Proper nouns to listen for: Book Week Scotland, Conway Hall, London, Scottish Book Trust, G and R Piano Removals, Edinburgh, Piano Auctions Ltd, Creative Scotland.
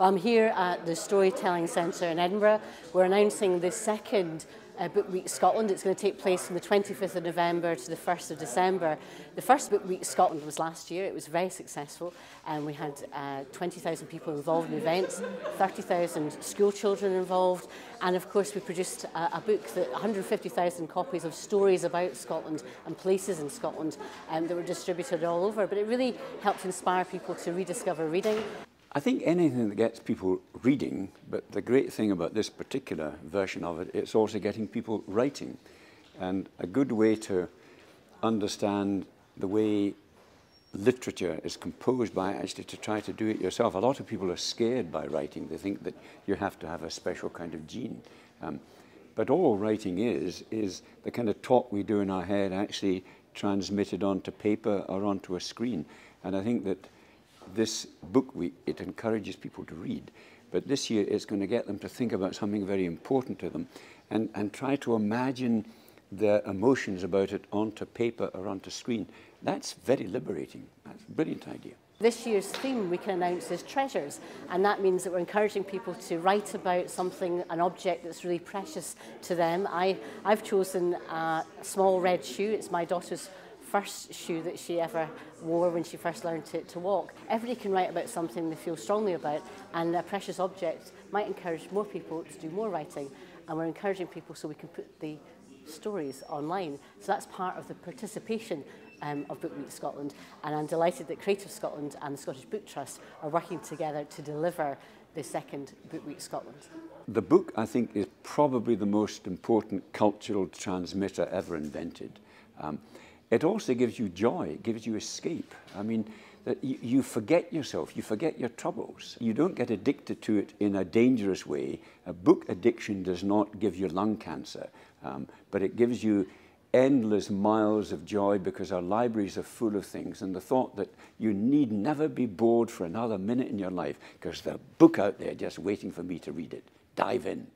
I'm here at the Storytelling Centre in Edinburgh. We're announcing the second Book Week Scotland. It's going to take place from the 25th of November to the 1st of December. The first Book Week Scotland was last year. It was very successful, and we had 20,000 people involved in events, 30,000 school children involved, and of course we produced a book that 150,000 copies of stories about Scotland and places in Scotland that were distributed all over. But it really helped inspire people to rediscover reading. I think anything that gets people reading, but the great thing about this particular version of it, it's also getting people writing. And a good way to understand the way literature is composed by actually to try to do it yourself. A lot of people are scared by writing. They think that you have to have a special kind of gene. But all writing is the kind of talk we do in our head actually transmitted onto paper or onto a screen. And I think that this book week, it encourages people to read, but this year it's going to get them to think about something very important to them and try to imagine their emotions about it onto paper or onto screen. That's very liberating. That's a brilliant idea. This year's theme we can announce is treasures, and that means that we're encouraging people to write about something, an object that's really precious to them. I've chosen a small red shoe. It's my daughter's first shoe that she ever wore when she first learned to walk. Everybody can write about something they feel strongly about, and a precious object might encourage more people to do more writing, and we're encouraging people so we can put the stories online. So that's part of the participation of Book Week Scotland, and I'm delighted that Creative Scotland and the Scottish Book Trust are working together to deliver the second Book Week Scotland. The book, I think, is probably the most important cultural transmitter ever invented. It also gives you joy, it gives you escape. I mean, you forget yourself, you forget your troubles. You don't get addicted to it in a dangerous way. A book addiction does not give you lung cancer, but it gives you endless miles of joy because our libraries are full of things, and the thought that you need never be bored for another minute in your life because there's a book out there just waiting for me to read it. Dive in.